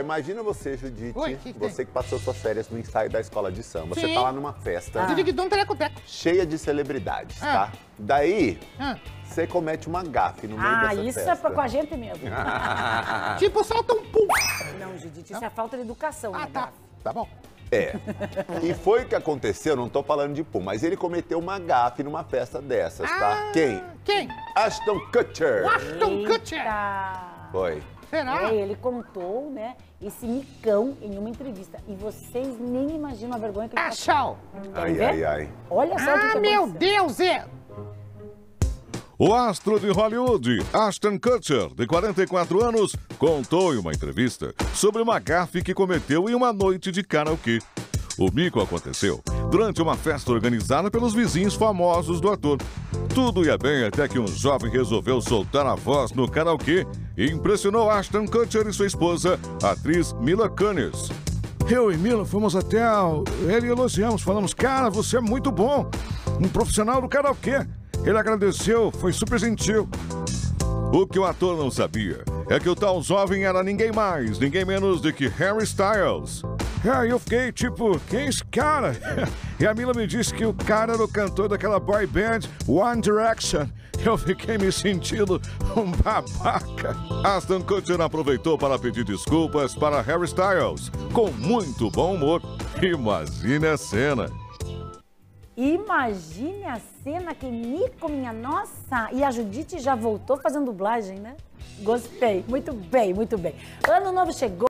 Imagina você, Judite, você que passou suas férias no ensaio da escola de samba. Sim. Você tá lá numa festa cheia de celebridades, tá? Daí, você comete uma gafe no meio dessa festa. Ah, isso é com a gente mesmo. Tipo, solta um pum. Não, Judite, isso é falta de educação. Ah, tá. Tá bom. É. E foi o que aconteceu, não tô falando de pum, mas ele cometeu uma gafe numa festa dessas, tá? Quem? Quem? Ashton Kutcher. Ashton Kutcher. Foi. Será? É, ele contou, né, esse micão em uma entrevista. E vocês nem imaginam a vergonha que ele passou. Ai, ai, ai. Olha só o que aconteceu. Meu Deus, O astro de Hollywood, Ashton Kutcher, de 44 anos, contou em uma entrevista sobre uma gafe que cometeu em uma noite de karaokê. O mico aconteceu durante uma festa organizada pelos vizinhos famosos do ator. Tudo ia bem até que um jovem resolveu soltar a voz no karaokê e impressionou Ashton Kutcher e sua esposa, a atriz Mila Kunis. Eu e Mila fomos até ele e elogiamos, falamos, cara, você é muito bom, um profissional do karaokê. Ele agradeceu, foi super gentil. O que o ator não sabia é que o tal jovem era ninguém mais, ninguém menos do que Harry Styles. Aí eu fiquei tipo, quem é esse cara? E a Mila me disse que o cara era o cantor daquela boy band One Direction. Eu fiquei me sentindo um babaca. Ashton Kutcher aproveitou para pedir desculpas para Harry Styles, com muito bom humor. Imagine a cena. Imagine a cena, que mico, minha nossa! E a Judite já voltou fazendo dublagem, né? Gostei, muito bem, muito bem. Ano novo chegou.